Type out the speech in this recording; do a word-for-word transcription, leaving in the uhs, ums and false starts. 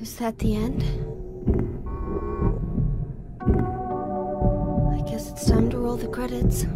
Is that the end? I guess it's time to roll the credits.